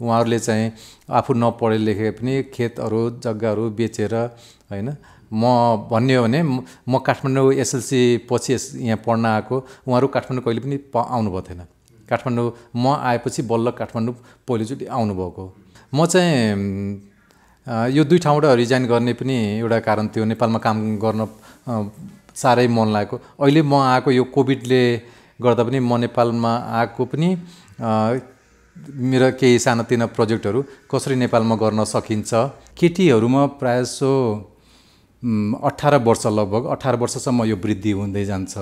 उहाँहरूले चाहिँ आफू नपढे लेखे पनि खेतहरु जग्गाहरु बेचेर हैन म भन्ने हो भने म काठमाडौँ एसएलसी पछि यहाँ पढ्न आएको उहाँहरु काठमाडौँ कहिले पनि आउनु भएको थिएन काठमाडौँ म आएपछि बल्ल काठमाडौँ पहिलोचोटि आउनु भएको म चाहिँ यो दुई ठाउँबाट रिजाइन गर्ने पनि एउटा कारण थियो नेपालमा काम गर्न सारै मन लागेको अहिले म आएको यो कोभिडले गर्दा पनि म नेपालमा आएको पनि मेरा केही सानातिना प्रोजेक्टहरु कसरी नेपालमा गर्न सकिन्छ केटीहरुमा प्राय सो 18 वर्ष लगभग 18 वर्षसम्म यो वृद्धि हुँदै जान्छ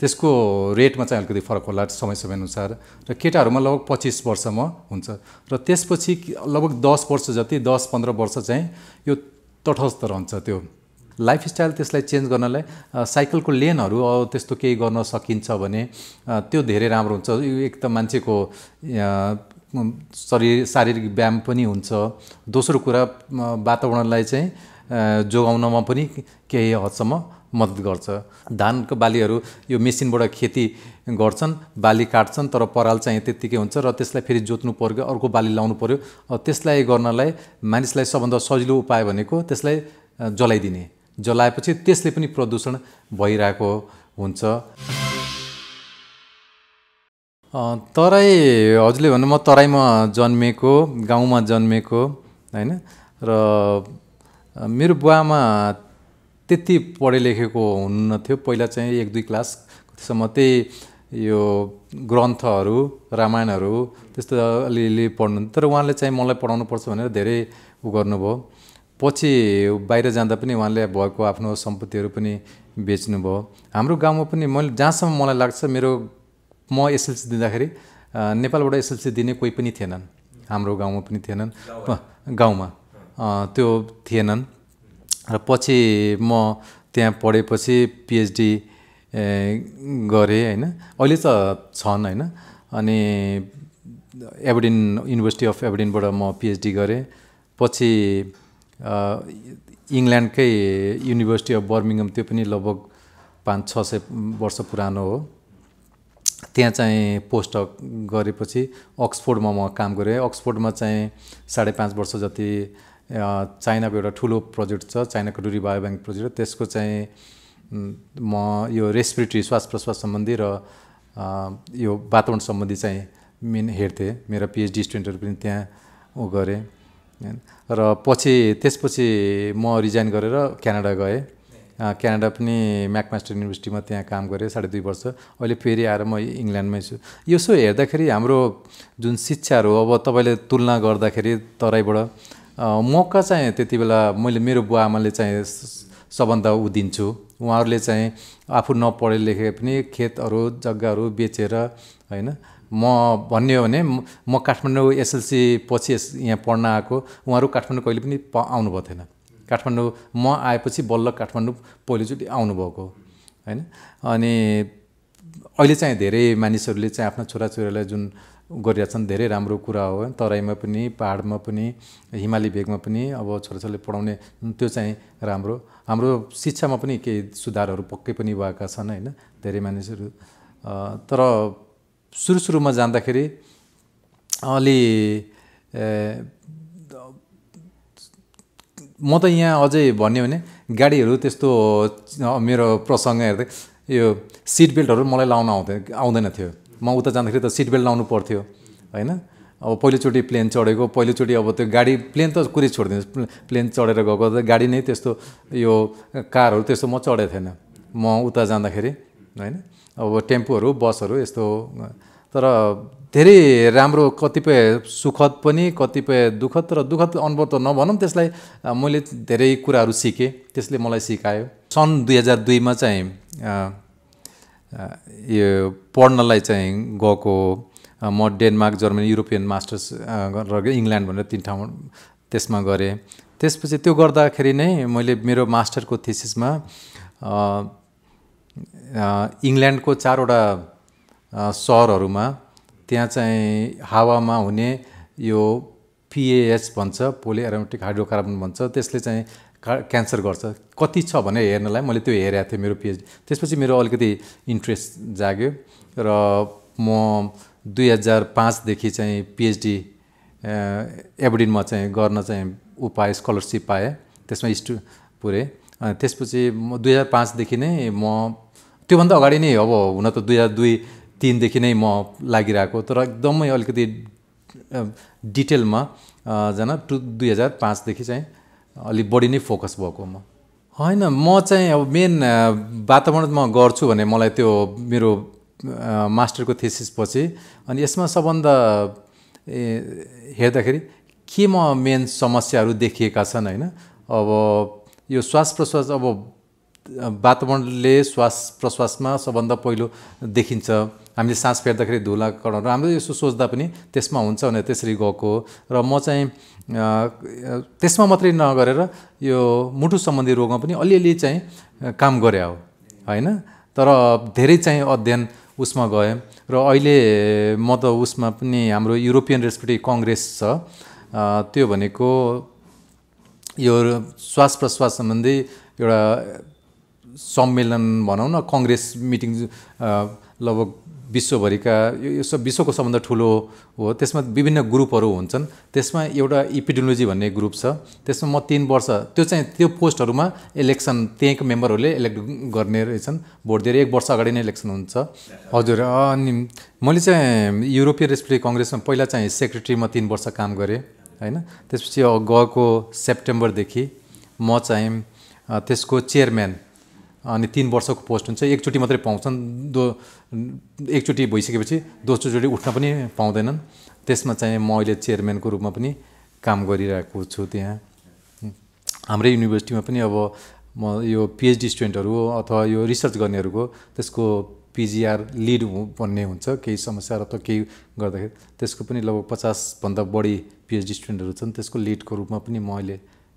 त्यसको रेटमा चाहिँ अलिकति फरक होला समय समय अनुसार र केटाहरुमा लगभग 25 वर्षमा हुन्छ र त्यसपछि लगभग 10 वर्ष जति 10-15 वर्ष चाहिँ यो तटस्थ रहन्छ त्यो लाइफस्टाइल त्यसलाई चेन्ज गर्नलाई साइकलको लेनहरु त्यस्तो केही गर्न सकिन्छ भने त्यो धेरै राम्रो हुन्छ एक त मान्छेको शारीरिक व्यायाम पनि हुन्छ दोस्रो कुरा वातावरणलाई चाहिँ जोगाउनमा पनि केही हदसम्म मद्दत गर्छ धानको बालीहरु यो मेसिनबाट खेती गर्छन् बाली काट्छन् तर पराल चाहिँ त्यतिकै हुन्छ र त्यसलाई फेरि जोत्नु पर्यो अर्को बाली लाउनु पर्यो त्यसलाई गर्नलाई मानिसलाई सबभन्दा सजिलो उपाय भनेको त्यसलाई जलाइदिने जलाएपछि त्यसले पनि प्रदूषण भइरहेको हुन्छ तराई हजुरले भन्नु म तराईमा जन्मेको गाउँमा जन्मेको हैन र मेरो बुवामा त्यति पढे लेखेको हुन्न थियो पहिला चाहिँ 1-2 क्लास सम्म त्यही यो ग्रन्थहरु रामायणहरु त्यस्तो अलिअलि पढ्नु तर उहाँले चाहिँ मलाई पढाउनु पर्छ भनेर धेरै उ गर्नुभयो पछि बाहिर जाँदा पनि उहाँले भएको आफ्नो सम्पत्तिहरु पनि बेच्नु भयो हाम्रो गाउँमा पनि मैले जहाँसम्म मलाई लाग्छ मेरो म एसएलसी दिँदाखेरि नेपालबाट एसएलसी दिने कोही पनि थिएनन् हाम्रो गाउँमा पनि थिएनन् गाउँमा त्यो थिएनन् र पछि म त्यहाँ पढेपछि पीएचडी गरे हैन अहिले त छन् हैन अनि एबर्डिन युनिभर्सिटी अफ एबर्डिनबाट म पीएचडी गरे पछि इंग्ल्यान्डकै युनिभर्सिटी अफ बर्मिंगम त्यो पनि लगभग 500-600 वर्ष पुरानो हो त्यहाँ चाहिँ पोस्टडक गरेपछि अक्सफोर्डमा म काम गरे अक्सफोर्डमा चाहिँ 5.5 वर्ष जति चाइनाको एउटा ठूलो प्रोजेक्ट छ चाइनाको डुरी बायोब्याङ्क प्रोजेक्ट त्यसको चाहिँ म यो रेस्पिरेटरी श्वास प्रश्वास सम्बन्धी र यो वातावरण सम्बन्धी चाहिँ मेन हेड थिए मेरा पीएचडी स्टुडेन्टहरु पनि त्यहाँ उ गरे र पछि त्यसपछि म रिजाइन गरेर क्यानाडा गए क्यानाडा पनि म्याकमास्टर युनिभर्सिटीमा त्यहाँ काम गरे 2.5 वर्ष अहिले फेरि आएर म इंग्ल्यान्डमै छु यसो हेर्दाखेरि हाम्रो जुन शिक्षाहरु अब तपाईले तुलना गर्दाखेरि तराईबाट मौका चाहिँ त्यतिबेला मैले मेरो बुवा आमाले चाहिँ सबभन्दा उ दिन्छु उहाँहरुले चाहिँ आफू नपढे लेखे पनि खेतहरु जग्गाहरु बेचेर हैन म भन्ने हो भने म काठमाडौँ एसएलसी पछि यहाँ पढ्न आएको उहाँहरु काठमाडौँ कहिले पनि आउनु भएको थिएन काठमाडौँ म आएपछि बल्ल काठमाडौँ पहिलोचोटि आउनु भएको हैन अनि अहिले चाहिँ धेरै मानिसहरुले चाहिँ आफ्ना छोराछोरीलाई जुन गरिरहेछन् धेरै राम्रो कुरा हो तराईमा पनि पहाडमा पनि हिमाली भेगमा पनि अब छोराछोरीले पढाउने त्यो चाहिँ राम्रो हाम्रो शिक्षामा पनि केही सुधारहरु पक्कै पनि भएका छन् हैन धेरै मानिसहरु तर सुरुमा जाँदाखेरि अलि म त यहाँ अझै भन्यो भने गाडीहरु त्यस्तो मेरो प्रसंग हेर्दै यो सीट बेल्टहरु मलाई लाउन आउँदैन थियो म उता जाँदाखेरि त सीट बेल्ट लाउनु पर्थ्यो हैन अब पहिलोचोटी प्लेन चढेको पहिलोचोटी अब त्यो गाडी प्लेन त कुरै छोड्दिनु प्लेन चढेर गएको त गाडी नै त्यस्तो यो कारहरु त्यस्तो म चढे थिएन म उता जाँदाखेरि हैन अब टेम्पोहरु बसहरु यस्तो तर धेरै राम्रो कतिपय सुखद पनि कतिपय दुखद तर दुखद अनुभव त नभनौं त्यसलाई मैले धेरै कुराहरु सिके त्यसले मलाई सिकायो सन् 2002 मा चाहिँ यो पढ्नलाई चाहिँ गएको म डेनमार्क जर्मनी युरोपियन मास्टर्स र इंग्ल्यान्ड भनेर तीन ठाउँ त्यसमा गरे त्यसपछि त्यो गर्दाखेरि नै मैले मेरो मास्टरको थीसिसमा इंग्ल्यान्डको 4 वटा शहरहरुमा त्यहाँ चाहिँ हावामा हुने यो PAH भन्छ पोलिएरोमेटिक हाइड्रोकार्बन भन्छ त्यसले चाहिँ क्यान्सर गर्छ कति छ भने हेर्नलाई मैले त्यो हेरेको थिएँ मेरो पीएचडी। त्यसपछि मेरो अलिकति इन्ट्रेस्ट जाग्यो र म 2005 देखि चाहिँ पीएचडी एबर्डिन में गर्न उ पाएँ, स्कलरशिप पाएँ, त्यसमा पुरे। अनि त्यसपछि म 2005 देखि नै म त्योभन्दा अगाडि नै अब हुन त 2002-03 देखि नै म लागिरहेको, तर एकदमै अलिकति डिटेलमा जना 2005 देखि चाहिँ अलि बढी नै फोकस भएको। म हैन म चाहिँ अब मेन वातावरणमा गर्छु भने मलाई त्यो मेरो मास्टरको थेसिस पछि अनि यसमा सबभन्दा हेर्दाखेरि के म मेन समस्याहरू देखिएका छन् हैन। अब यो श्वास प्रश्वास अब वातावरणले श्वास प्रश्वासमा सबभन्दा पहिलो देखिन्छ। हामीले सास फेर्दाखेरि धुलाकणहरू हाम्रो यसो सोच्दा पनि त्यसमा हुन्छ भने त्यसरी गएको हो। र म चाहिँ त्यसमा मात्रै नगरेर यो मुटु सम्बन्धी रोगमा पनि अलिअलि चाहिँ काम गरे हो हैन, तर धेरै चाहिँ अध्ययन उसमा गएँ। र अहिले म त उसमा पनि हाम्रो युरोपियन रेस्पिरेटरी कङ्ग्रेस छ, त्यो भनेको यो श्वास प्रश्वास सम्बन्धी एउटा सम्मेलन भनौँ न, कङ्ग्रेस मिटिङ लगभग विश्वभरिका यो सब विश्वको सबभन्दा ठुलो हो। त्यसमा विभिन्न ग्रुपहरू हुन्छन्, त्यसमा एउटा एपिडेमियोलोजी भन्ने ग्रुप छ, त्यसमा म 3 वर्ष त्यो चाहिँ त्यो पोस्टहरूमा इलेक्सन त्यहीँको मेम्बरहरूले इलेक्ट गर्ने रहेछन् भोट दिएर, 1 वर्ष अगाडि नै इलेक्सन हुन्छ। हजुर, अनि मैले चाहिँ युरोपियन रेस्पिरेटरी कङ्ग्रेसमा पहिला चाहिँ सेक्रेटरीमा 3 वर्ष काम गरेँ हैन। त्यसपछि गएको सेप्टेम्बरदेखि म चाहिँ त्यसको चेयरम्यान अनि 3 वर्षको पोस्ट हुन्छ, एकचोटि मात्रै पाउँछन्, एकचोटि भइसकेपछि दोस्रोचोटि उठ्न पनि पाउँदैनन्। त्यसमा चाहिँ म अहिले चेयरम्यानको रूपमा पनि काम गरिरहेको छु। त्यहाँ हाम्रै युनिभर्सिटीमा पनि अब म यो पीएचडी स्टुडेन्टहरू अथवा यो रिसर्च गर्नेहरूको त्यसको पीजीआर लिड भन्ने हुन्छ, केही समस्या अथवा केही गर्दाखेरि त्यसको पनि लगभग 50 भन्दा बढी पीएचडी स्टुडेन्टहरू छन्, त्यसको लिडको रूपमा पनि म अहिले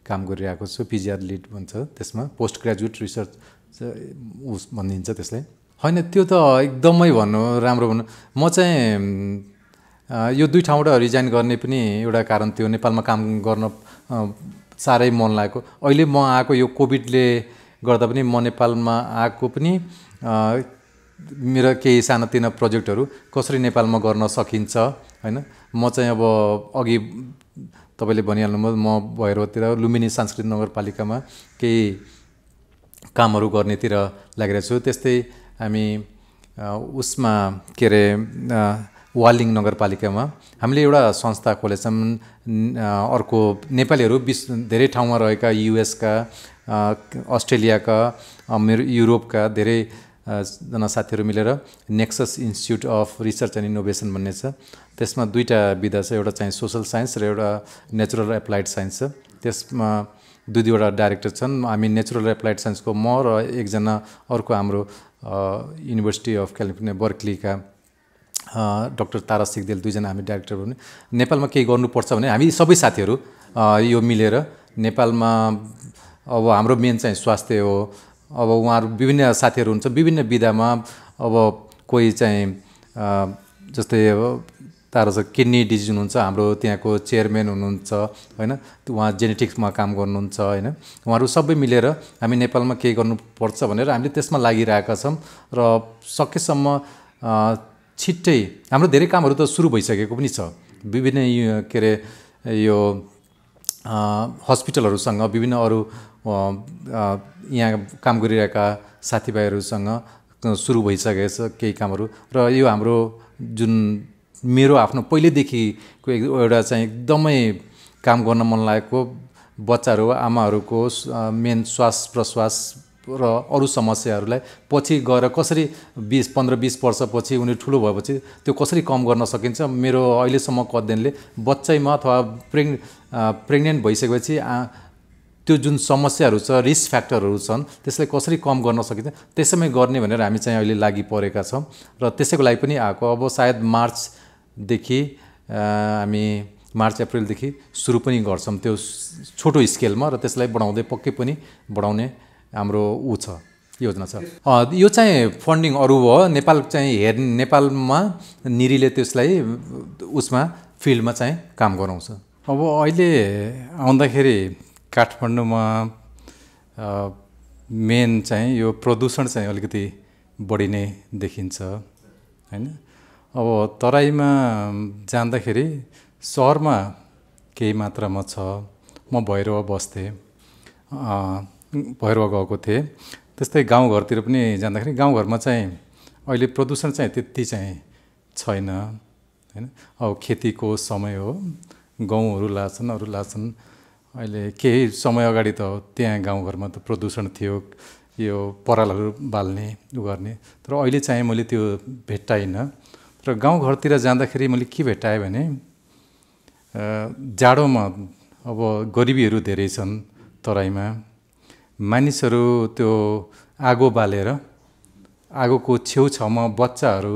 काम गरिरहेको छु। पीजीआर लिड भन्छ त्यसमा, पोस्ट ग्रेजुएट रिसर्च उस भनिन्छ त्यसलाई हैन। त्यो त एकदमै भन्नु राम्रो भन्नु। म चाहिँ यो 2 ठाउँबाट रिजाइन गर्ने पनि एउटा कारण थियो, नेपालमा काम गर्न साह्रै मन लागेको। अहिले म आएको यो कोभिडले गर्दा पनि म नेपालमा आएको पनि मेरो केही सानातिना प्रोजेक्टहरू कसरी नेपालमा गर्न सकिन्छ हैन। म चाहिँ अब अघि तपाईले भनिहाल्नुभयो म भैरवतिर लुम्बिनी सांस्कृतिक नगरपालिकामा केही कामहरु गर्नेतिर लागिरहेको छु। त्यस्तै हामी उसमा के रे वालिङ नगरपालिकामा हामीले एउटा संस्था खोलेछौँ। अर्को नेपालीहरु धेरै ठाउँमा रहेका यूएस का, अस्ट्रेलिया का, मेरो यूरोप का धेरै जना साथीहरु मिलेर Nexus Institute of Research and Innovation भन्ने छ। त्यसमा 2टा विधा छ, एउटा चाहिँ सोशल साइन्स र एउटा नेचुरल एप्लाइड साइन्स छ। त्यसमा 2-2 वटा डाइरेक्टर छन्। हामी नेचुरल एप्लाइड साइन्सको म र एकजना अर्को हाम्रो युनिभर्सिटी अफ क्यालिफोर्निया बर्कली का डाक्टर तारा सिग्देल, 2जना हामी डाइरेक्टर हुने। नेपालमा केही गर्नुपर्छ भने हामी सबै साथीहरू यो मिलेर नेपालमा, अब हाम्रो मेन चाहिँ स्वास्थ्य हो। अब उहाँहरू विभिन्न साथीहरू हुन्छ विभिन्न विधामा, अब कोही चाहिँ जस्तै तारा छ किडनी डिजिज हुनुहुन्छ, हाम्रो त्यहाँको चेयरम्यान हुनुहुन्छ हैन, उहाँ जेनेटिक्समा काम गर्नुहुन्छ हैन। उहाँहरू सबै मिलेर हामी नेपालमा के गर्नुपर्छ भनेर हामीले त्यसमा लागिरहेका छौँ। र सकेसम्म छिट्टै हाम्रो धेरै कामहरू त सुरु भइसकेको पनि छ, विभिन्न के रे यो हस्पिटलहरूसँग, विभिन्न अरू यहाँ काम गरिरहेका साथीभाइहरूसँग सुरु भइसकेको छ केही कामहरू। र यो हाम्रो जुन मेरो आफ्नो पहिलेदेखिको एउटा चाहिँ एकदमै काम गर्न मन लागेको बच्चाहरू आमाहरूको मेन श्वास प्रश्वास र अरू समस्याहरूलाई पछि गएर कसरी 15-20 वर्षपछि उनीहरू ठुलो भएपछि त्यो कसरी कम गर्न सकिन्छ, मेरो अहिलेसम्मको अध्ययनले बच्चैमा अथवा प्रेग्नेन्ट भइसकेपछि त्यो जुन समस्याहरू छ, रिस्क फ्याक्टरहरू छन्, त्यसलाई कसरी कम गर्न सकिन्छ त्यसैमै गर्ने भनेर हामी चाहिँ अहिले लागि परेका छौँ। र त्यसैको लागि पनि आएको, अब सायद मार्चदेखि हामी मार्च-अप्रिलदेखि सुरु पनि गर्छौँ त्यो छोटो स्केलमा, र त्यसलाई बढाउँदै पक्कै पनि बढाउने हाम्रो छ योजना छ। यो चाहिँ फन्डिङ अरू हो, नेपाल चाहिँ नेपालमा निरीले त्यसलाई उसमा फिल्डमा चाहिँ काम गराउँछ। अब अहिले आउँदाखेरि काठमाडौँमा मेन चाहिँ यो प्रदूषण चाहिँ अलिकति बढी नै देखिन्छ हैन। अब तराईमा जाँदाखेरि शहरमा केही मात्रामा छ, म भैरव बस्थे, भैरव गएको थिएँ। त्यस्तै गाउँघरतिर पनि जाँदाखेरि गाउँघरमा चाहिँ अहिले प्रदूषण चाहिँ त्यति चाहिँ छैन हैन। अब खेतीको समय हो, गहुँहरू लाग्छन् अरू लाग्छन्। अहिले केही समय अगाडि त त्यहाँ गाउँघरमा त प्रदूषण थियो, यो परालहरू बाल्ने उ गर्ने, तर अहिले चाहिँ मैले त्यो भेट्टाइनँ। तर गाउँघरतिर जाँदाखेरि मैले के भेट्टाएँ भने जाडोमा अब गरिबीहरू धेरै छन् तराईमा, मानिसहरू त्यो आगो बालेर आगोको छेउछाउमा बच्चाहरू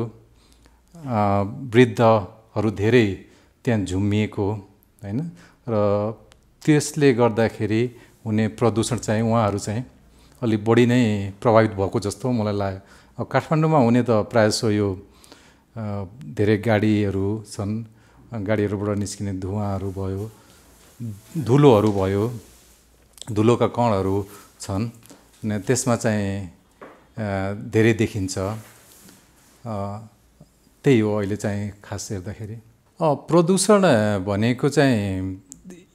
वृद्धहरू धेरै त्यहाँ झुम्मिएको हैन। र त्यसले गर्दाखेरि हुने प्रदूषण चाहिँ उहाँहरू चाहिँ अलि बढी नै प्रभावित भएको जस्तो मलाई लाग्यो। अब काठमाडौँमा हुने त प्रायःसो यो धेरै गाडीहरू छन्, गाडीहरूबाट निस्किने धुवाँहरू भयो, धुलोहरू भयो, धुलोका कणहरू छन्, त्यसमा चाहिँ धेरै देखिन्छ। त्यही हो अहिले चाहिँ खास हेर्दाखेरि। प्रदूषण भनेको चाहिँ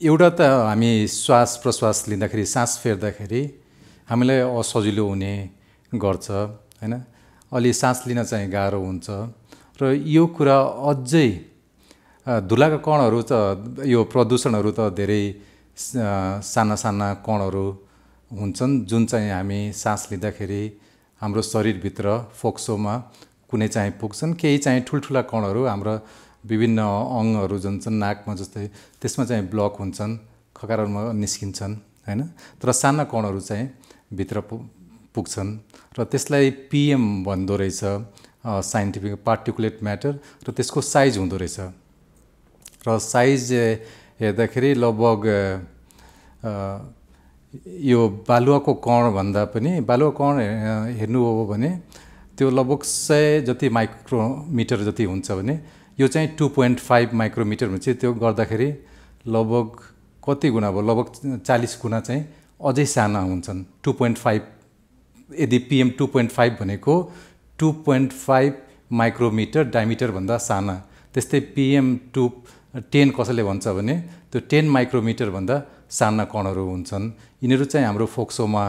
एउटा त हामी श्वास प्रश्वास लिँदाखेरि सास फेर्दाखेरि हामीलाई असजिलो हुने गर्छ हैन, अलि सास लिन चाहिँ गाह्रो हुन्छ। र यो कुरा अझै धुलाका कणहरू त यो प्रदूषणहरू त धेरै साना साना कणहरू हुन्छन् जुन चाहिँ हामी सास लिँदाखेरि हाम्रो शरीरभित्र फोक्सोमा कुनै चाहिँ पुग्छन्, केही चाहिँ ठुल्ठुला कणहरू हाम्रो विभिन्न अङ्गहरू जुन छन् नाकमा जस्तै त्यसमा चाहिँ ब्लक हुन्छन्, खकारहरूमा निस्किन्छन् हैन। तर साना कणहरू चाहिँ भित्र पुग्छन् र त्यसलाई पिएम भन्दो रहेछ साइन्टिफिक पार्टिकुलेट म्याटर, र त्यसको साइज हुँदो रहेछ। र साइज हेर्दाखेरि लगभग यो बालुवाको कण भन्दा पनि बालुवा कण हेर्नु हो भने त्यो लगभग 100 जति माइक्रोमिटर जति हुन्छ भने यो चाहिँ 2.5 माइक्रोमिटर हुन्छ। त्यो गर्दाखेरि लगभग कति गुणा भयो, लगभग 40 गुणा चाहिँ अझै साना हुन्छन्। 2.5 यदि पिएम 2.5 भनेको 2.5 माइक्रोमिटर डायमिटर भन्दा साना, त्यस्तै पिएम 10 कसैले भन्छ भने त्यो 10 माइक्रोमिटर भन्दा साना कणहरू हुन्छन्। यिनीहरू चाहिँ हाम्रो फोक्सोमा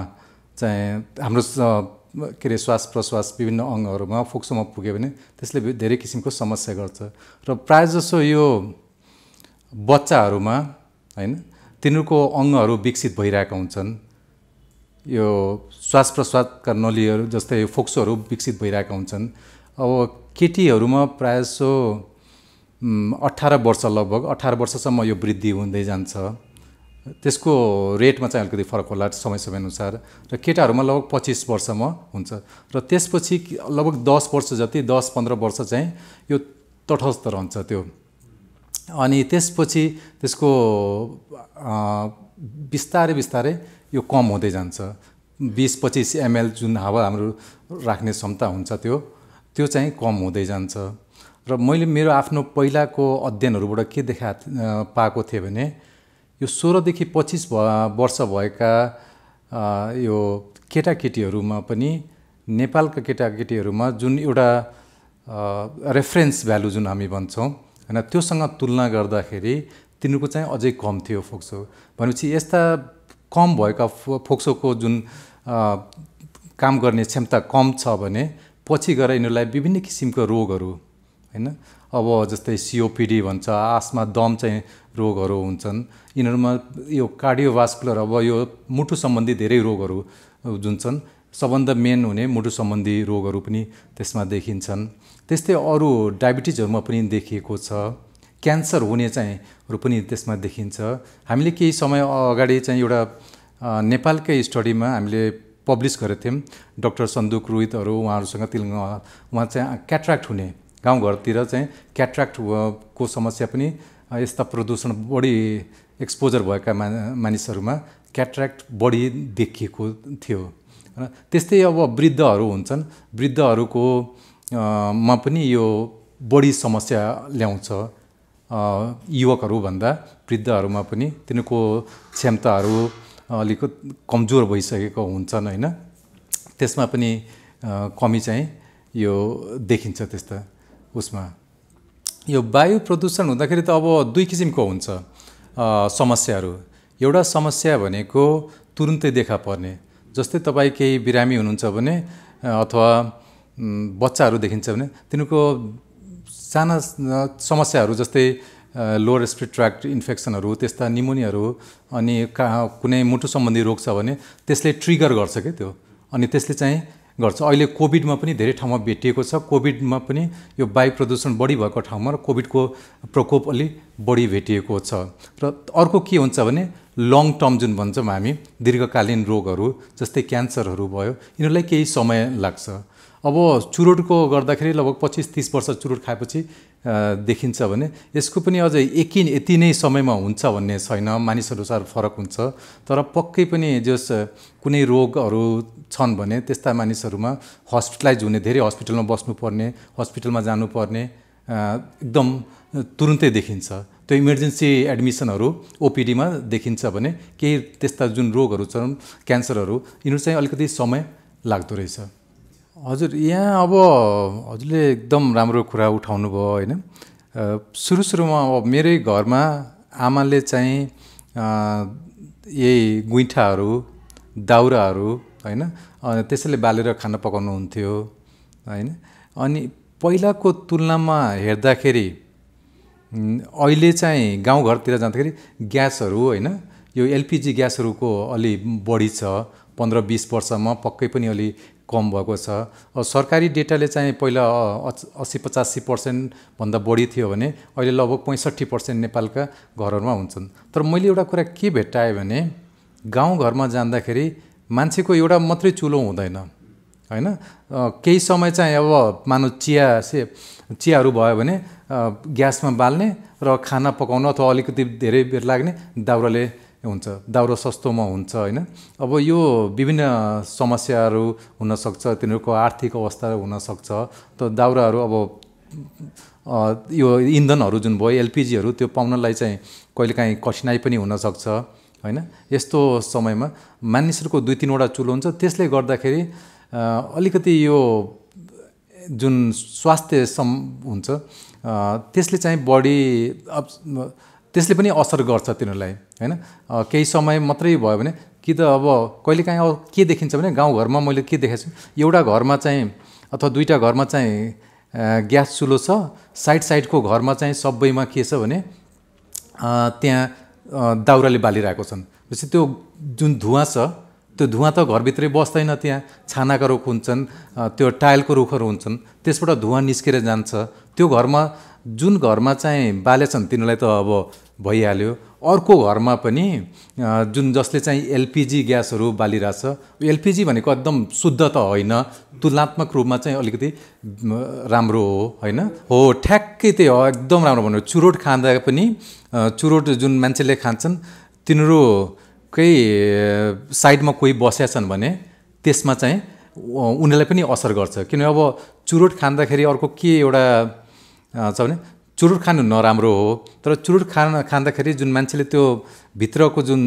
चाहिँ हाम्रो के अरे श्वास प्रश्वास विभिन्न अङ्गहरूमा फोक्सोमा पुग्यो भने त्यसले धेरै किसिमको समस्या गर्छ। र प्रायःजसो यो बच्चाहरूमा हैन तिनीहरूको अङ्गहरू विकसित भइरहेका हुन्छन्, यो श्वास प्रश्वासका नलीहरू जस्तै फोक्सोहरू विकसित भइरहेका हुन्छन्। अब केटीहरूमा प्रायःजसो 18 वर्ष लगभग 18 वर्षसम्म यो वृद्धि हुँदै जान्छ, त्यसको रेटमा चाहिँ अलिकति फरक होला समय समयअनुसार। र केटाहरूमा लगभग 25 वर्षमा हुन्छ, र त्यसपछि लगभग 10 वर्ष जति 10-15 वर्ष चाहिँ यो तटस्थ रहन्छ त्यो। अनि त्यसपछि त्यसको बिस्तारै बिस्तारै यो कम हुँदै जान्छ। 20-25 ml जुन हावा हाम्रो राख्ने क्षमता हुन्छ त्यो त्यो चाहिँ कम हुँदै जान्छ। र मैले मेरो आफ्नो पहिलाको अध्ययनहरूबाट के देखा पाएको थिएँ भने यो 16 देखि 25 वर्ष भएका यो केटाकेटीहरूमा पनि नेपालका केटाकेटीहरूमा जुन एउटा रेफरेन्स भ्यालु जुन हामी भन्छौँ हैन त्योसँग तुलना गर्दाखेरि तिनीहरूको चाहिँ अझै कम थियो फोक्सो। भनेपछि यस्ता कम भएका फोक्सोको जुन काम गर्ने क्षमता कम छ भने पछि गएर यिनीहरूलाई विभिन्न किसिमको रोगहरू हैन, अब जस्तै COPD भन्छ, आस्मा दम चाहिँ रोगहरू हुन्छन्। यिनीहरूमा यो कार्डियोभास्कुलर अब यो मुटु सम्बन्धी धेरै रोगहरू जुन छन् सबभन्दा मेन हुने मुटु सम्बन्धी रोगहरू पनि त्यसमा देखिन्छन्। त्यस्तै अरू डायबिटिजहरूमा पनि देखिएको छ, क्यान्सर हुने चाहिँहरू पनि त्यसमा देखिन्छ। हामीले केही समय अगाडि चाहिँ एउटा नेपालकै स्टडीमा हामीले पब्लिस गरेको थियौँ, डाक्टर सन्दुक रोहितहरू उहाँहरूसँग उहाँ चाहिँ क्याट्र्याक्ट हुने गाउँघरतिर चाहिँ क्याट्र्याक्ट को समस्या पनि यस्ता प्रदूषण बढी एक्सपोजर भएका मानिसहरूमा क्याट्र्याक्ट बढी देखिएको थियो। त्यस्तै अब वृद्धहरू हुन्छन्, वृद्धहरूको मा पनि यो बढी समस्या ल्याउँछ युवकहरूभन्दा। वृद्धहरूमा पनि तिनीहरूको क्षमताहरू अलिक कमजोर भइसकेको हुन्छन् हैन त्यसमा पनि कमी चाहिँ यो देखिन्छ त्यस्ता उसमा यो वायु प्रदूषण हुँदाखेरि त अब दुई किसिमको हुन्छ समस्याहरु एउटा समस्या भनेको तुरुन्तै देखा पर्ने जस्तै तपाई केही बिरामी हुनुहुन्छ भने अथवा बच्चाहरु देखिन्छ भने तिनको साना समस्याहरु जस्तै लोअर रेस्पिरेटरी ट्रैक्ट इन्फेक्सनहरु त्यस्ता निमोनियाहरु अनि कुनै मुटु सम्बन्धी रोग छ भने त्यसले ट्रिगर गर्छ के त्यो अनि त्यसले चाहिँ गर्छ अहिले कोभिडमा पनि धेरै ठाउँमा भेटिएको छ कोभिडमा पनि यो वायु प्रदूषण बढी भएको ठाउँमा र कोभिडको प्रकोप अलि बढी भेटिएको छ र अर्को के हुन्छ भने लङ टर्म जुन भन्छौं हामी दीर्घकालीन रोगहरु जस्तै क्यान्सरहरु भयो यिनलाई केही समय लाग्छ अब चुरोटको गर्दाखेरि लगभग 25-30 वर्ष चुरोट खाएपछि देखिन्छ भने यसको पनि अझै एकिन यति नै समयमा हुन्छ भन्ने छैन मानिसहरुसार फरक हुन्छ तर पक्कै पनि जस कुनै रोगहरु छन् भने त्यस्ता मानिसहरुमा हस्पिटलाइज हुने धेरै हस्पिटलमा बस्नु पर्ने हस्पिटलमा जानु पर्ने एकदम तुरुन्तै देखिन्छ त्यो इमर्जेन्सी एडमिशनहरु ओपीडी मा देखिन्छ भने केही त्यस्ता जुन रोगहरु छन् क्यान्सरहरु यिनीहरु चाहिँ अलिकति समय लाग्दो रहेछ हजुर यहाँ अब हजुरले एकदम राम्रो कुरा उठाउनु भयो हैन सुरुमा अब मेरै घरमा आमाले चाहिँ यही गुइठाहरु दाउराहरु हैन त्यसैले बालेर खाना पकाउनु हुन्थ्यो हैन अनि पहिलाको तुलनामा हेर्दाखेरि अहिले चाहिँ गाउँ घरतिर जाँदाखेरि ग्यासहरु हैन यो एलपीजी ग्यासहरुको अलि बढी छ 15-20 वर्षमा पक्कै पनि अलि कम भएको छ सरकारी डेटाले चाहिँ पहिला 80-85% भन्दा बढी थियो भने अहिले लगभग 65% नेपालका घरहरुमा हुन्छन् तर मैले एउटा कुरा के भेटाए भने गाउँ घरमा जाँदाखेरि मान्छेको एउटा मात्रै चुलो हुँदैन हैन केही समय चाहिँ अब मानौ चियाहरु भयो भने ग्यासमा बाल्ने र खाना पकाउन अथवा अलिकति धेरै बेर लाग्ने दाउराले हुन्छ दाउरा सस्तोमा हुन्छ हैन अब यो विभिन्न समस्याहरु हुन सक्छ तिनीहरुको आर्थिक अवस्था हुन सक्छ त दाउराहरु अब यो इन्धनहरु जुन भयो एलपीजीहरु त्यो पाउनलाई चाहिँ कहिलेकाही कठिनाई पनि हुन सक्छ हैन यस्तो समयमा मानिसहरुको 2-3 वटा चुलो हुन्छ त्यसले गर्दाखेरि अलिकति यो जुन स्वास्थ्य हुन्छ त्यसले चाहिँ बडी त्यसले पनि असर गर्छ तिनीलाई हैन केही समय मात्रै भयो भने कि त अब कहिलेकाही के देखिन्छ भने गाउँ घरमा मैले के देखेछु एउटा घरमा चाहिँ अथवा दुईटा घरमा चाहिँ ग्यास चुलो छ साइडको घरमा चाहिँ सबैमा के छ भने त्यहाँ दाउराले बालिरहेको छन् त्यसपछि त्यो जुन धुवाँ छ त्यो धुवाँ त घरभित्रै बस्दैन त्यहाँ छानाका रुख हुन्छन् त्यो टाइलको रुखहरु हुन्छन् त्यसबाट धुवाँ निस्केर जान्छ त्यो घरमा जुन घरमा चाहिँ बालेछन् तिनीलाई त अब भइहाल्यो अर्को घरमा पनि जुन जसले चाहिँ एलपीजी ग्यासहरु बालिराछ एलपीजी भनेको एकदम शुद्ध त हैन तुलनात्मक रूपमा चाहिँ अलिकति राम्रो हो हैन हो ठ्याक्कै त्यही हो एकदम राम्रो भन्नु चुरोट खाँदा पनि चुरोट जुन मान्छेले खान्छन् तिनीहरु कै साइडमा कोही बसेका छन् भने त्यसमा चाहिँ उनीलाई पनि असर गर्छ किनभने अब चुरोट खाँदाखेरि अर्को के एउटा छ भने चुरोट खानु नराम्रो हो तर चुरोट खाँदाखेरि जुन मान्छेले त्यो भित्रको जुन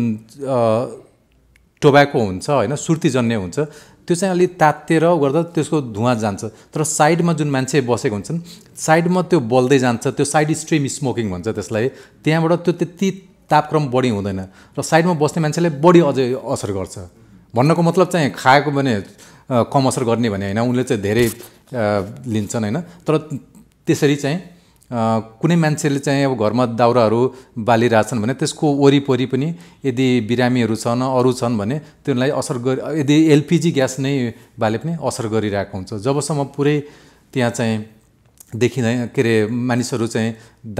टोब्याको हुन्छ हैन सुर्तीजन्य हुन्छ त्यो चाहिँ अलि तातेर गर्दा त्यसको धुवाँ जान्छ तर साइडमा जुन मान्छे बसेको हुन्छन् साइडमा त्यो बल्दै जान्छ त्यो साइड स्ट्रीम स्मोकिङ भन्छ त्यसलाई त्यहाँबाट त्यो त्यति तापक्रम बढी हुँदैन र साइडमा बस्ने मान्छेले बढी अझै असर गर्छ भन्नको मतलब चाहिँ खाएको भने कम असर गर्ने भने हैन उनले चाहिँ धेरै लिन्छन् हैन तर त्यसरी चाहिँ कुनै मान्छेले चाहिँ अब घरमा दाउराहरु बालिराछन् भने त्यसको वरिपरि पनि यदि बिरामीहरु छन् अरु छन् भने तिनीलाई असर यदि एलपीजी ग्यास नै बाले पनि असर गरिरहेको हुन्छ जबसम्म पुरै त्यहाँ चाहिँ देखिनै के रे मानिसहरु चाहिँ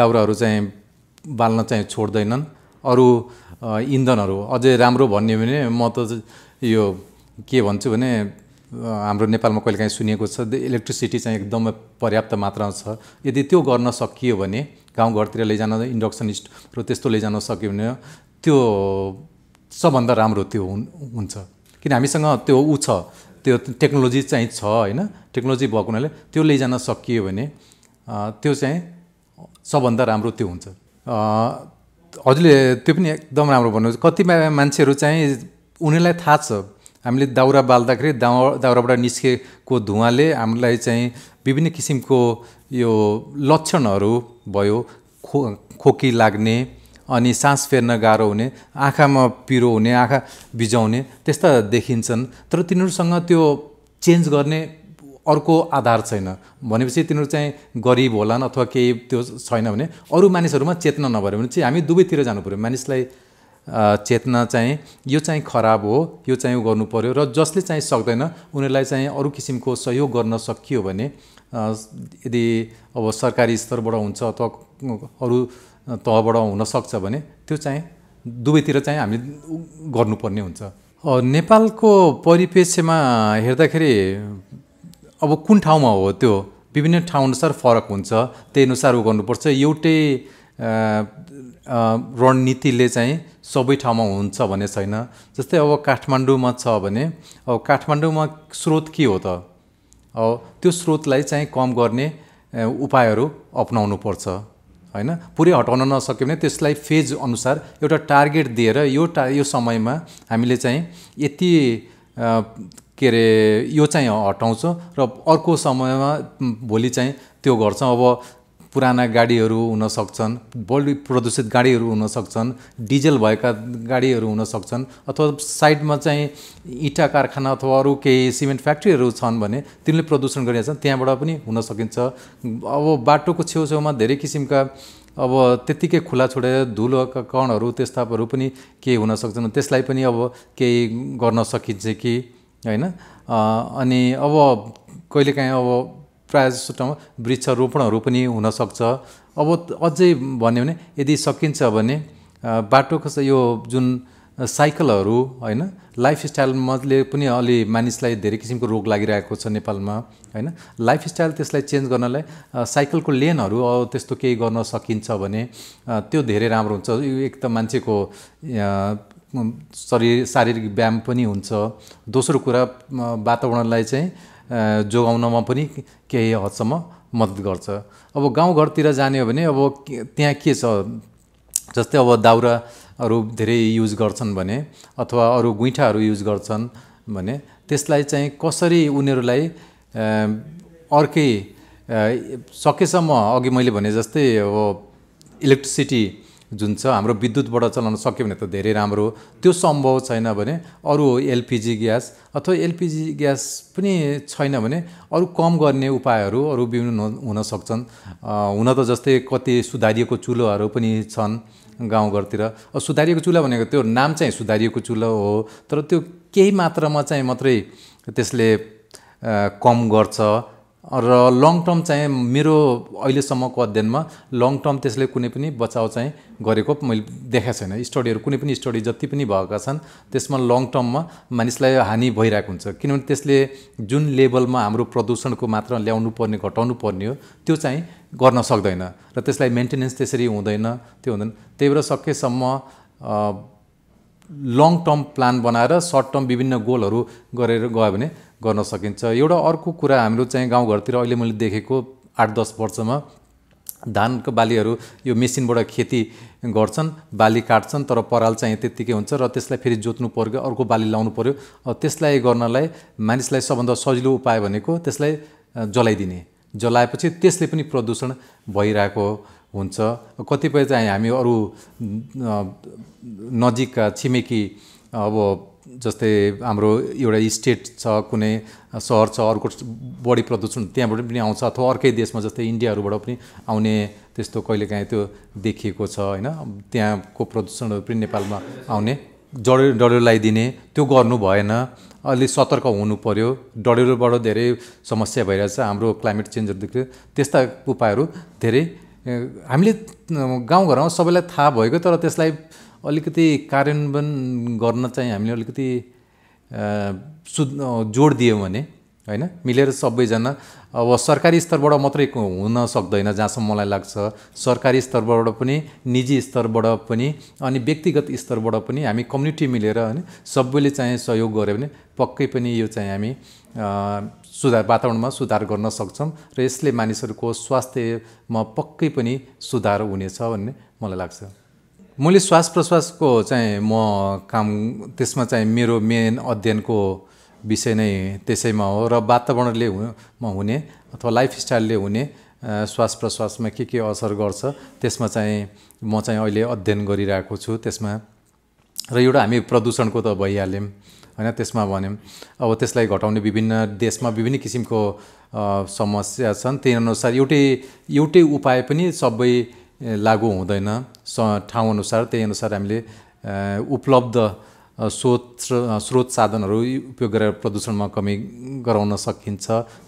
दाउराहरु चाहिँ बाल्न चाहिँ छोड्दैनन् अरु इन्धनहरु अझै राम्रो भन्ने हो भने म त यो के भन्छु भने हाम्रो नेपालमा कहिलेकाही सुनिएको छ इलेक्ट्रिसिटी चाहिँ एकदमै पर्याप्त मात्रामा छ यदि त्यो गर्न सकियो भने गाउँ घरतिर लैजान इन्डक्सन स्टोभ र त्यस्तो लैजान सकियो भने त्यो सबभन्दा राम्रो त्यो हुन्छ किन हामीसँग त्यो छ त्यो टेक्नोलोजी चाहिँ छ हैन टेक्नोलोजी भएको हुनाले त्यो लैजान सकियो भने त्यो चाहिँ सबभन्दा राम्रो त्यो हुन्छ हजुरले त्यो पनि एकदम राम्रो भन्नुहुन्छ। कतिमा मान्छेहरू चाहिँ उनीलाई थाहा छ हामीले दाउरा बाल्दाखेरि दाउराबाट निस्केको धुवाले हामीलाई चाहिँ विभिन्न किसिमको यो लक्षणहरू भयो, खोकी लाग्ने अनि सास फेर्न गाह्रो हुने, आँखामा पिरो हुने, आँखा बिजाउने त्यस्ता देखिन्छन्। तर तिनीहरूसँग त्यो चेन्ज गर्ने अर्को आधार छैन भनेपछि तिनीहरू चाहिँ गरिब होलान् अथवा केही त्यो छैन भने अरू मानिसहरूमा चेतना नभर्यो भने चाहिँ हामी दुवैतिर जानु पर्यो। मानिसलाई चेतना चाहिँ यो चाहिँ खराब हो, यो चाहिँ गर्नु पर्यो र जसले चाहिँ सक्दैन उनीहरूलाई चाहिँ अरू किसिमको सहयोग गर्न सकियो भने यदि अब सरकारी स्तरबाट हुन्छ अथवा अरू तहबाट हुनसक्छ भने त्यो चाहिँ दुवैतिर चाहिँ हामी गर्नुपर्ने हुन्छ। नेपालको परिपेक्षमा हेर्दाखेरि अब कुन ठाउँमा हो त्यो विभिन्न ठाउँअनुसार फरक हुन्छ, त्यही अनुसार उ गर्नुपर्छ। एउटै रणनीतिले चाहिँ सबै ठाउँमा हुन्छ भने छैन। जस्तै अब काठमाडौँमा छ भने अब काठमाडौँमा स्रोत के हो त, अब त्यो स्रोतलाई चाहिँ कम गर्ने उपायहरू अपनाउनु पर्छ हैन। पुरै हटाउन नसक्यो भने त्यसलाई फेज अनुसार एउटा टार्गेट दिएर यो समयमा हामीले चाहिँ यति के रे यो चाहिँ हटाउँछ र अर्को समयमा भोलि चाहिँ त्यो गर्छ। अब पुराना गाडीहरू हुन सक्छन्, बढी प्रदूषित गाडीहरू हुन सक्छन्, डिजल भएका गाडीहरू हुन सक्छन् अथवा साइडमा चाहिँ इँटा कारखाना अथवा अरू केही सिमेन्ट फ्याक्ट्रीहरू छन् भने तिनले प्रदूषण गरिरहेका छन्, त्यहाँबाट पनि हुन सकिन्छ। अब बाटोको छेउछेउमा धेरै किसिमका अब त्यतिकै खुला छोडेर धुलोका कणहरू त्यस्ताहरू पनि केही हुन सक्छन्, त्यसलाई पनि अब केही गर्न सकिन्छ कि हैन। अनि अब कहिलेकाहीँ अब प्रायः जस्तो ठाउँमा वृक्षारोपणहरू पनि हुनसक्छ। अब अझै भन्यो भने यदि सकिन्छ भने बाटोको यो जुन साइकलहरू हैन लाइफस्टाइलले पनि अलि मानिसलाई धेरै किसिमको रोग लागिरहेको छ नेपालमा हैन। लाइफस्टाइल त्यसलाई चेन्ज गर्नलाई साइकलको लेनहरू त्यस्तो केही गर्न सकिन्छ भने त्यो धेरै राम्रो हुन्छ। एक त मान्छेको शारीरिक व्यायाम पनि हुन्छ, दोस्रो कुरा वातावरणलाई चाहिँ जोगाउनमा पनि केही हदसम्म मद्दत गर्छ। अब गाउँघरतिर जाने हो भने अब त्यहाँ के छ, जस्तै अब दाउराहरू धेरै युज गर्छन् भने अथवा अरू गुइँठाहरू युज गर्छन् भने त्यसलाई चाहिँ कसरी उनीहरूलाई अर्कै सकेसम्म अघि मैले भने जस्तै अब इलेक्ट्रिसिटी जुन छ हाम्रो विद्युतबाट चलाउन सक्यो भने त धेरै राम्रो हो। त्यो सम्भव छैन भने अरू एलपीजी ग्यास अथवा एलपीजी ग्यास पनि छैन भने अरू कम गर्ने उपायहरू अरू विभिन्न हुन सक्छन्। हुन त जस्तै कति सुधारिएको चुलोहरू पनि छन् गाउँघरतिर। सुधारिएको चुल्हा भनेको त्यो नाम चाहिँ सुधारिएको चुल्हा हो, तर त्यो केही मात्रामा चाहिँ मात्रै त्यसले कम गर्छ र लङ टर्म चाहिँ मेरो अहिलेसम्मको अध्ययनमा लङ टर्म त्यसले कुनै पनि बचाउ चाहिँ गरेको मैले देखाएको छैन। स्टडीहरू कुनै पनि स्टडी जति पनि भएका छन् त्यसमा लङ टर्ममा मानिसलाई हानि भइरहेको हुन्छ, किनभने त्यसले जुन लेभलमा हाम्रो प्रदूषणको मात्रा ल्याउनु पर्ने घटाउनु पर्ने हो त्यो चाहिँ गर्न सक्दैन र त्यसलाई मेन्टेनेन्स त्यसरी हुँदैन, त्यो हुँदैन। त्यही भएर सकेसम्म लङ टर्म प्लान बनाएर सर्ट टर्म विभिन्न गोलहरू गरेर गयो भने गर्न सकिन्छ। एउटा अर्को कुरा हाम्रो चाहिँ गाउँघरतिर अहिले मैले देखेको 8-10 वर्षमा धानको बालीहरू यो मेसिनबाट खेती गर्छन्, बाली काट्छन् तर पराल चाहिँ त्यत्तिकै हुन्छ र त्यसलाई फेरि जोत्नु पर्यो, अर्को बाली लाउनु पर्यो। त्यसलाई गर्नलाई मानिसलाई सबभन्दा सजिलो उपाय भनेको त्यसलाई जलाइदिने, जलाएपछि त्यसले पनि प्रदूषण भइरहेको हुन्छ। कतिपय चाहिँ हामी अरू नजिकका छिमेकी अब जस्तै हाम्रो एउटा स्टेट छ, कुनै सहर छ अर्को बढी प्रदूषण त्यहाँबाट पनि आउँछ अथवा अर्कै देशमा जस्तै इन्डियाहरूबाट पनि आउने त्यस्तो कहिलेकाहीँ त्यो देखिएको छ हैन। त्यहाँको प्रदूषणहरू पनि नेपालमा आउने, डढेलो लगाइदिने त्यो गर्नु भएन, अलि सतर्क हुनु पर्यो। डढेलोबाट धेरै समस्या भइरहेछ हाम्रो क्लाइमेट चेन्जहरूदेखि, त्यस्ता उपायहरू धेरै हामीले गाउँघरमा सबैलाई थाहा भएको तर त्यसलाई अलिकति कार्यान्वयन गर्न चाहिँ हामीले अलिकति जोड दियौँ भने हैन। मिलेर सबैजना अब सरकारी स्तरबाट मात्रै हुन सक्दैन जहाँसम्म मलाई लाग्छ, सरकारी स्तरबाट पनि निजी स्तरबाट पनि अनि व्यक्तिगत स्तरबाट पनि हामी कम्युनिटी मिलेर हैन सबैले चाहिँ सहयोग गर्यो भने पक्कै पनि यो चाहिँ हामी वातावरणमा सुधार गर्न सक्छौँ र यसले मानिसहरूको स्वास्थ्यमा पक्कै पनि सुधार हुनेछ भन्ने मलाई लाग्छ। मैले श्वास प्रश्वासको चाहिँ म काम त्यसमा चाहिँ मेरो मेन अध्ययनको विषय नै त्यसैमा हो र वातावरणले हुने अथवा लाइफस्टाइलले हुने श्वास प्रश्वासमा के असर गर्छ त्यसमा चाहिँ म चाहिँ अहिले अध्ययन गरिरहेको छु त्यसमा र एउटा हामी प्रदूषणको त भइहाल्यौं हैन त्यसमा भन्यौं अब त्यसलाई घटाउने विभिन्न देशमा विभिन्न किसिमको समस्या छन् त्यही अनुसार एउटै उपाय पनि सबै लागू हुँदैन ठाउँ अनुसार त्यही अनुसार हामीले उपलब्ध स्रोत साधनहरु उपयोग गरेर प्रदूषणमा कमी गराउन सकिन्छ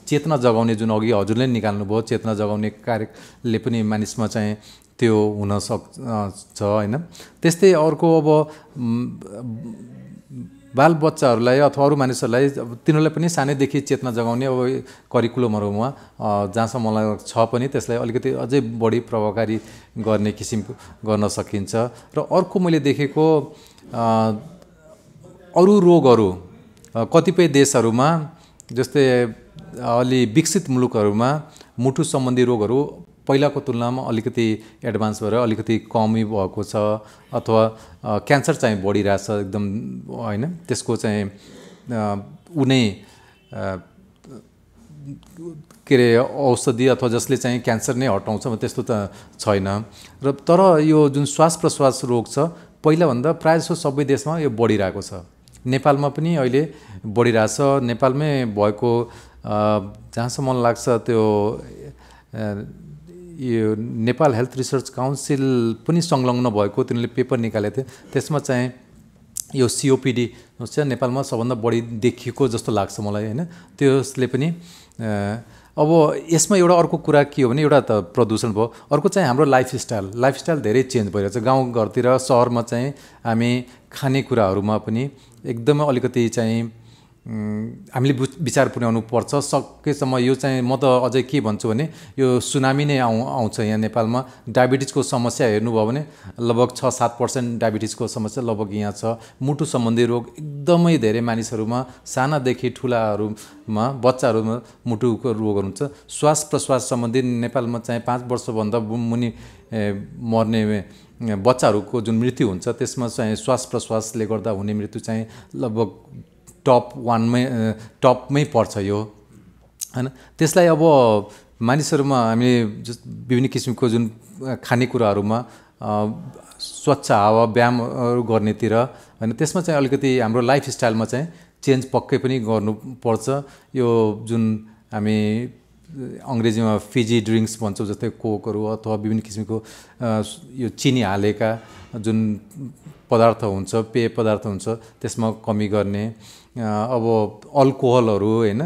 चेतना जगाउने जुन अघि हजुरले निकाल्नुभयो चेतना जगाउने कार्यले पनि मानिसमा चाहिँ त्यो हुन सक्छ हैन त्यस्तै अर्को अब बाल बच्चाहरुलाई अथवा अरु मानिसहरुलाई तिनीहरुलाई पनि सानैदेखि चेतना जगाउने अब करिकुलमहरुमा जहाँसम्म मलाई छ पनि त्यसलाई अलिकति अझै बढी प्रभावकारी गर्ने किसिमको गर्न सकिन्छ र अर्को मैले देखेको अरु रोगहरु कतिपय देशहरुमा जस्तै अलि विकसित मुलुकहरुमा मुटु सम्बन्धी रोगहरु पहिलाको तुलनामा अलिकति एडभान्स भएर अलिकति कमी भएको छ अथवा क्यान्सर चाहिँ बढिरहेछ एकदम हैन त्यसको चाहिँ उनै के रे औषधि अथवा जसले चाहिँ क्यान्सर नै हटाउँछ त्यस्तो त छैन र तर यो जुन श्वास प्रश्वास रोग छ पहिला भन्दा प्रायः सबै देशमा यो बढिरहेको छ नेपालमा पनि अहिले बढिरहेछ नेपालमै भएको जहाँसम्म मलाई लाग्छ त्यो यो नेपाल हेल्थ रिसर्च काउन्सिल पनि संलग्न भएको तिनीले पेपर निकालेथे त्यसमा चाहिँ यो सीओपीडी चाहिँ नेपालमा सबभन्दा बढी देखिएको जस्तो लाग्छ मलाई हैन त्यसले पनि अब यसमा एउटा अर्को कुरा के हो भने एउटा त प्रदूषण भयो अर्को चाहिँ हाम्रो लाइफस्टाइल धेरै चेन्ज भइरहेछ गाउँ घरतिर शहरमा चाहिँ हामी खानेकुराहरुमा पनि एकदमै अलिकति चाहिँ हामीले विचार पुर्याउनु पर्छ सकेसम्म यो चाहिँ म त अझै के भन्छु भने यो सुनामी नै आउँछ यहाँ नेपालमा डायबिटिजको समस्या हेर्नुभयो भने लगभग 6-7% डायबिटिजको समस्या लगभग यहाँ छ मुटु सम्बन्धी रोग एकदमै धेरै मानिसहरुमा सानादेखि ठूलाहरुमा बच्चाहरुमा मुटुको रोग हुन्छ श्वास प्रश्वास सम्बन्धी नेपालमा चाहिँ 5 वर्ष भन्दा मुनि मर्ने बच्चाहरुको जुन मृत्यु हुन्छ त्यसमा चाहिँ श्वास प्रश्वासले गर्दा हुने मृत्यु चाहिँ लगभग टपमै पर्छ यो हैन त्यसलाई अब मानिसहरुमा हामी विभिन्न किसिमको जुन खानेकुराहरुमा स्वच्छ हावा व्यायामहरु गर्नेतिर हैन त्यसमा चाहिँ अलिकति हाम्रो लाइफस्टाइलमा चाहिँ चेन्ज पक्कै पनि गर्नुपर्छ यो जुन हामी अंग्रेजीमा फिजी ड्रिंक्स भन्छौं जस्तै कोकहरु अथवा विभिन्न किसिमको यो चिनी हालेका जुन पदार्थ हुन्छ पेय पदार्थ हुन्छ त्यसमा कमी गर्ने अब अल्कोहलहरु हैन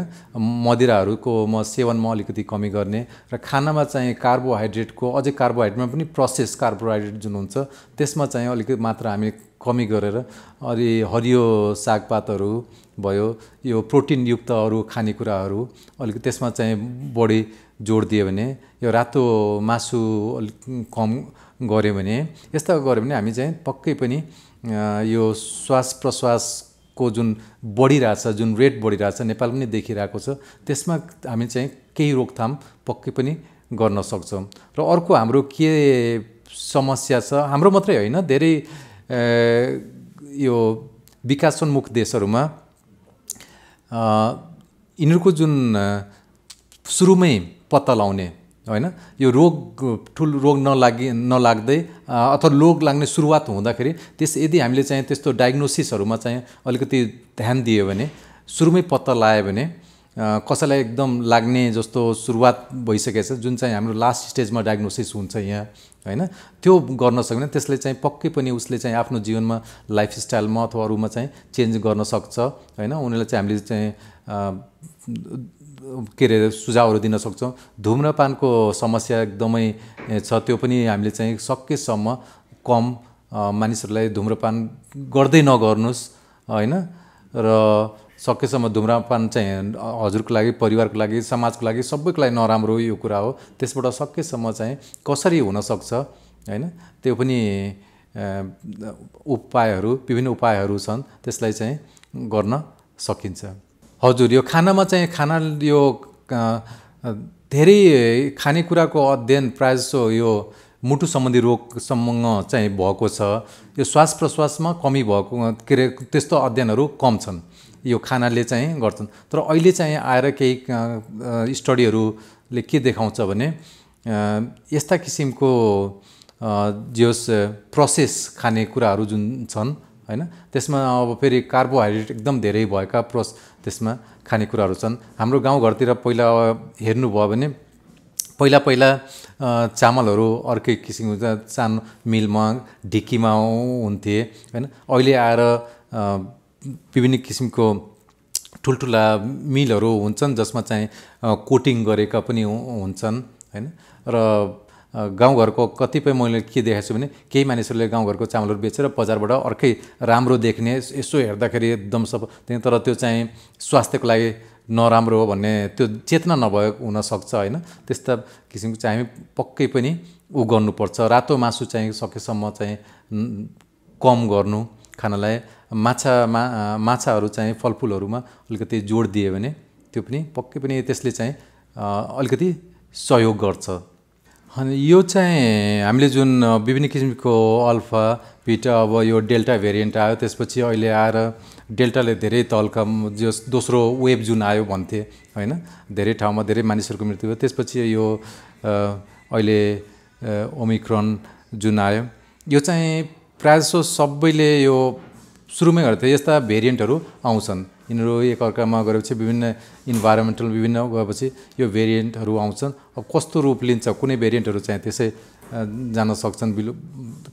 मदिराहरुको सेवनमा अलिकति कमी गर्ने र खानामा चाहिँ कार्बोहाइड्रेटको अझै कार्बोहाइड्रेटमा पनि प्रोसेस कार्बोहाइड्रेट जुन हुन्छ त्यसमा चाहिँ अलिकति मात्रा हामी कमी गरेर अलि हरियो सागपातहरु भयो यो प्रोटिन युक्त अरु खानेकुराहरु अलिकति त्यसमा चाहिँ बढी जोड दिए भने यो रातो मासु अलिक कम गरे भने यस्ता गरे भने हामी चाहिँ पक्कै पनि यो श्वास प्रश्वासको जुन बढिरहेछ जुन रेट बढिरहेछ नेपाल पनि देखिरहेको छ त्यसमा हामी चाहिँ केही रोकथाम पक्कै पनि गर्न सक्छौं र अर्को हाम्रो के समस्या छ हाम्रो मात्रै हैन धेरै यो विकासोन्मुख देशहरुमा यिनीहरुको जुन सुरुमै पत्ता लाउने हैन यो रोग नलाग्दै अथवा रोग लाग्ने सुरुवात हुँदाखेरि यदि हामीले चाहिँ त्यस्तो डायग्नोसिसहरुमा चाहिँ अलिकति ध्यान दिए भने सुरुमै पत्ता लगाए भने कसैलाई एकदम लाग्ने जस्तो सुरुवात भइसकेछ जुन चाहिँ हाम्रो लास्ट स्टेजमा डायग्नोसिस हुन्छ यहाँ हैन त्यो गर्न सक्यो भने त्यसले चाहिँ पक्कै पनि उसले चाहिँ आफ्नो जीवनमा लाइफस्टाइलमा अथवा अरुमा चाहिँ चेन्ज गर्न सक्छ हैन उनीलाई चाहिँ हामीले चाहिँ के रे सुझावहरु दिन सक्छौं धूम्रपानको समस्या एकदमै छ त्यो पनि हामीले चाहिँ सकेसम्म कम मानिसहरुलाई धूम्रपान गर्दै नगर्नुस् हैन र सकेसम्म धूम्रपान चाहिँ हजुरको लागि परिवारको लागि समाजको लागि सबैको लागि नराम्रो यो कुरा हो त्यसबाट सकेसम्म चाहिँ कसरी हुन सक्छ हैन त्यो पनि उपायहरु विभिन्न उपायहरु छन् त्यसलाई चाहिँ गर्न सकिन्छ हजुर यो खानामा चाहिँ खाना यो धेरै खानेकुराको अध्ययन प्रायः सो यो मुटु संबंधी रोगसम्म चाहिँ भएको छ। यो श्वास प्रश्वासमा कमी भएको के रे त्यस्तो अध्ययनहरू कम छन्, यो खानाले चाहिँ गर्छन्। तर अहिले चाहिँ आएर केही स्टडीहरूले के देखाउँछ भने यस्ता किसिमको जोस प्रोसेस खाने कुराहरू जुन छन् हैन, त्यसमा अब फेरि कार्बोहाइड्रेट एकदम धेरै भएका त्यसमा खाने कुराहरू छन्। हाम्रो गाउँ घरतिर पहिला हेर्नु भयो भने पहिला पहिला चामलहरू अर्कै किसिमको चान मिलमा ढिकीमा हुन्थे हैन, अहिले आएर विभिन्न किसिमको ठुलठुला मिलहरू हुन्छन् जसमा चाहिँ कोटिङ गरेका पनि हुन्छन् हैन। र गाउँ घरको कतिपय मैले के देखेछु भने केही मानिसहरूले गाउँ घरको चामलहरू बेचेर बजारबाट अर्कै राम्रो देख्ने यसो हेर्दाखेरि एकदम सब, तर त्यो चाहिँ स्वास्थ्यको लागि नराम्रो हो भन्ने त्यो चेतना नभएको हुन सक्छ हैन। त्यस्ता किसिमको चाहिँ हामी पक्कै पनि उ गर्नुपर्छ। रातो मासु चाहिँ सकेसम्म चाहिँ कम गर्नु खानालाई, माछाहरू चाहिँ फलफुलहरूमा अलिकति जोड दिए भने त्यो पनि पक्कै पनि त्यसले चाहिँ अलिकति सहयोग गर्छ। यो चाहिँ हामीले जुन विभिन्न किसिमको अल्फा बीटा अब यो डेल्टा भेरिएन्ट आयो, त्यसपछि अहिले आएर डेल्टाले धेरै तलका जो दोस्रो वेभ जुन आयो भन्थे हैन, धेरै ठाउँमा धेरै मानिसहरूको मृत्यु भयो। त्यसपछि यो अहिले ओमिक्रोन जुन आयो, यो चाहिँ प्रायःजसो सबैले यो सुरुमै गर्थे। यस्ता भेरिएन्टहरू आउँछन्, यिनीहरू एकअर्कामा गरेपछि विभिन्न इन्भाइरोमेन्टल विभिन्न गएपछि यो भेरिएन्टहरू आउँछन्। अब कस्तो रूप लिन्छ कुनै भेरिएन्टहरू चाहिँ त्यसै जान सक्छन्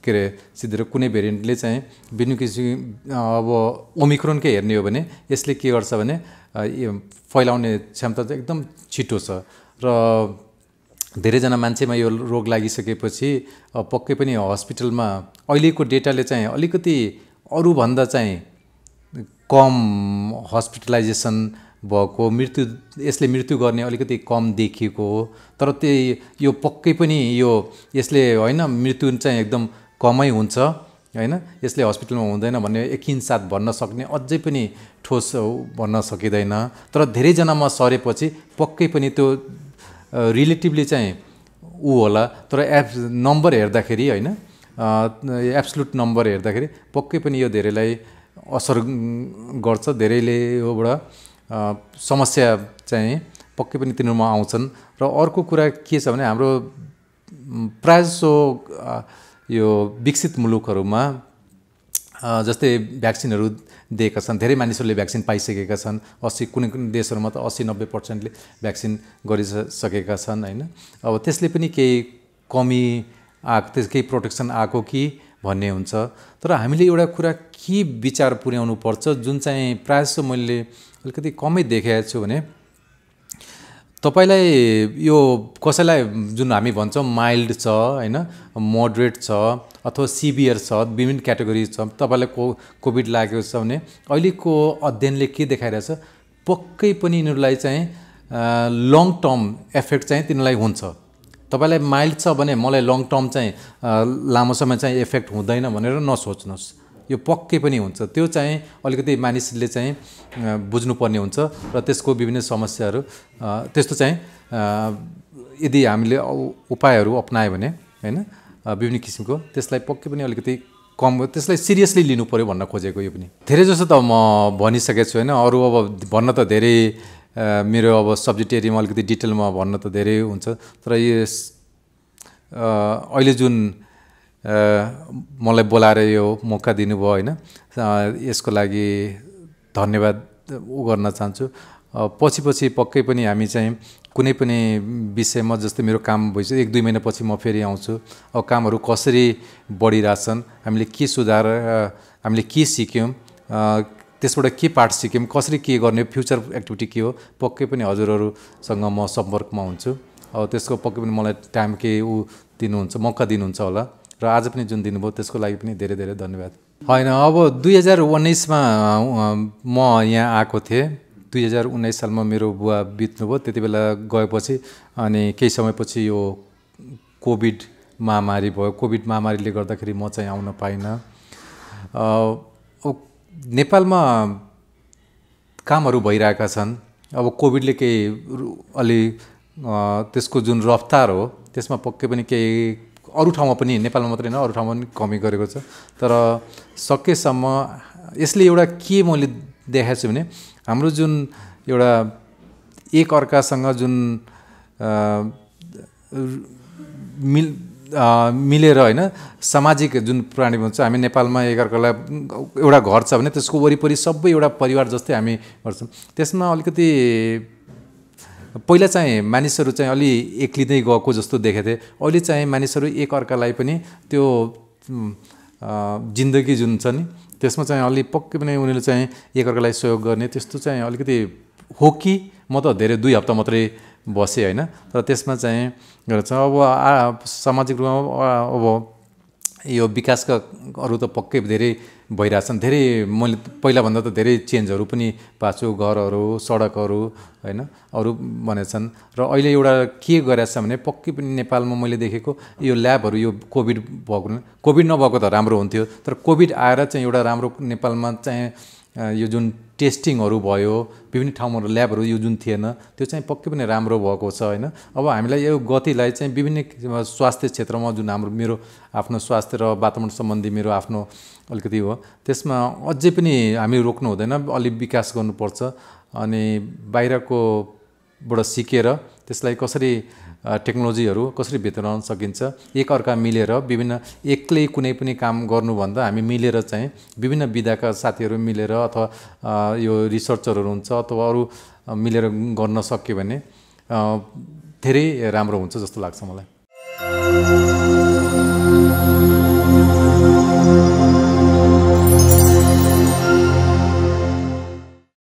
के अरे सिधेर कुनै भेरिएन्टले चाहिँ विभिन्न किसिम। अब ओमिक्रोनकै हेर्ने हो भने यसले के गर्छ भने फैलाउने क्षमता चाहिँ एकदम छिटो छ र धेरैजना मान्छेमा यो रोग लागिसकेपछि पक्कै पनि हस्पिटलमा अहिलेको डेटाले चाहिँ अलिकति अरूभन्दा चाहिँ कम हस्पिटलाइजेसन भएको मृत्यु यसले मृत्यु गर्ने अलिकति कम देखिएको हो। तर त्यही यो पक्कै पनि यो यसले हैन मृत्यु चाहिँ एकदम कमै हुन्छ हैन, यसले हस्पिटलमा हुँदैन भन्ने 1/7 भन्न सक्ने अझै पनि ठोस भन्न सकिँदैन। तर धेरैजनामा सरेपछि पक्कै पनि त्यो रिलेटिभली चाहिँ ऊ होला। तर नम्बर हेर्दाखेरि हैन, एब्सोल्युट नम्बर हेर्दाखेरि पक्कै पनि यो धेरैलाई असर गर्छ। धेरैले योबाट समस्या चाहिँ पक्कै पनि तिनीहरूमा आउँछन्। र अर्को कुरा के छ भने हाम्रो प्रायःजसो यो विकसित मुलुकहरूमा जस्तै भ्याक्सिनहरू दिएका छन्, धेरै मानिसहरूले भ्याक्सिन पाइसकेका छन्। 80 कुनै कुनै देशहरूमा त 80-90% भ्याक्सिन गरिसकेका छन् हैन। अब त्यसले पनि केही कमी आएको केही प्रोटेक्सन आएको कि भन्ने हुन्छ। तर हामीले एउटा कुरा के विचार पुर्याउनु पर्छ जुन चाहिँ प्रायःजसो मैले अलिकति कमै देखेको छु भने तपाईँलाई यो कसैलाई जुन हामी भन्छौँ माइल्ड छ हैन, मोडरेट छ अथवा सिभियर छ, विभिन्न क्याटेगोरी छ। तपाईँलाई कोभिड लागेको छ भने अहिलेको अध्ययनले के देखाइरहेछ पक्कै पनि यिनीहरूलाई चाहिँ लङ टर्म इफेक्ट चाहिँ तिनीहरूलाई हुन्छ। तपाईलाई माइल्ड छ भने मलाई लङ टर्म चाहिँ लामो समय चाहिँ इफेक्ट हुँदैन भनेर नसोच्नुस्, यो पक्कै पनि हुन्छ। त्यो चाहिँ अलिकति मानिसले चाहिँ बुझ्नुपर्ने हुन्छ र त्यसको विभिन्न समस्याहरू त्यस्तो चाहिँ यदि हामीले उपायहरू अपनायो भने हैन विभिन्न किसिमको त्यसलाई पक्कै पनि अलिकति कम त्यसलाई सिरियसली लिनु पर्यो भन्न खोजेको। यो पनि धेरै जसो त म भनिसकेको छु हैन, अरू अब भन्न त धेरै मेरो अब सब्जेक्ट एरियामा अलिकति डिटेलमा भन्न त धेरै हुन्छ। तर यस अहिले जुन मलाई बोलाएर यो मौका दिनुभयो हैन, यसको लागि धन्यवाद गर्न चाहन्छु। पछि पछि पक्कै पनि हामी चाहिँ कुनै पनि विषयमा जस्तै मेरो काम भइसक्यो, 1-2 महिनापछि म फेरि आउँछु। अब कामहरू कसरी बढिरहेछन्, हामीले के सुधार, हामीले के सिक्यौँ, त्यसबाट के पार्ट सिक्यौँ, कसरी के गर्ने, फ्युचर एक्टिभिटी के हो, पक्कै पनि हजुरहरूसँग म सम्पर्कमा हुन्छु। अब त्यसको पक्कै पनि मलाई टाइम के ऊ दिनुहुन्छ, मौका दिनुहुन्छ होला। र आज पनि जुन दिनुभयो त्यसको लागि पनि धेरै धेरै धन्यवाद। हैन, अब 2019मा म यहाँ आएको थिएँ। 2019 सालमा मेरो बुवा बित्नुभयो। त्यति बेला गएपछि अनि केही समयपछि यो कोभिड महामारी भयो। कोभिड महामारीले गर्दाखेरि म चाहिँ आउन पाइनँ। नेपालमा कामहरू भइरहेका छन्। अब कोभिडले केही अलि त्यसको जुन रफ्तार हो त्यसमा पक्कै पनि केही अरु ठाउँमा पनि नेपालमा मात्रै हैन अरु ठाउँमा पनि कमी गरेको छ तर सकेसम्म यसले एउटा के मैले देखेको छु भने हाम्रो जुन एउटा एक अर्कासँग जुन मिलेर हैन सामाजिक जुन प्राणी हुन्छ हामी नेपालमा एकअर्कालाई एउटा घर छ भने त्यसको वरिपरि सबै एउटा परिवार जस्तै हामी गर्छौं त्यसमा अलिकति पहिला चाहिँ मानिसहरू चाहिँ अलि एक्लिदै गएको जस्तो देखेथे अहिले चाहिँ मानिसहरू एकअर्कालाई पनि त्यो जिन्दगी जुन छ नि त्यसमा चाहिँ अलि पक्कै पनि उनीहरुले चाहिँ एकअर्कालाई सहयोग गर्ने त्यस्तो चाहिँ अलिकति हो कि म त धेरै 2 हप्ता मात्रै बसे हैन तर त्यसमा चाहिँ अब सामाजिक रूपमा अब यो विकासका अरु त पक्कै धेरै भइराछन् धेरै मैले पहिला भन्दा त धेरै चेन्जहरु पनि पाछु घरहरु सडकहरु हैन अरु बनेछन् र अहिले एउटा के गरेछ भने पक्कै पनि नेपालमा मैले देखेको यो ल्याबहरु यो कोभिड नभएको त राम्रो हुन्थ्यो तर कोभिड आएर चाहिँ एउटा राम्रो नेपालमा चाहिँ यो जुन टेस्टिङहरु भयो विभिन्न ठाउँहरु ल्याबहरु यो जुन थिएन त्यो चाहिँ पक्कै पनि राम्रो भएको छ हैन अब हामीलाई यो गतिलाई चाहिँ विभिन्न स्वास्थ्य क्षेत्रमा जुन हाम्रो मेरो आफ्नो स्वास्थ्य र वातावरण सम्बन्धी मेरो आफ्नो अलिकति हो त्यसमा अझै पनि हामी रोक्नु हुँदैन अलि विकास गर्नुपर्छ अनि बाहिरको बाट सिकेर त्यसलाई कसरी टेक्नोलोजीहरु कसरी भित्राउन सकिन्छ एकअर्का मिलेर विभिन्न एक्लै कुनै पनि काम गर्नु भन्दा हामी मिलेर चाहिँ विभिन्न विधाका साथीहरु मिलेर अथवा यो रिसर्चरहरु हुन्छ अथवा अरु मिलेर गर्न सक्यो भने धेरै राम्रो हुन्छ जस्तो लाग्छ मलाई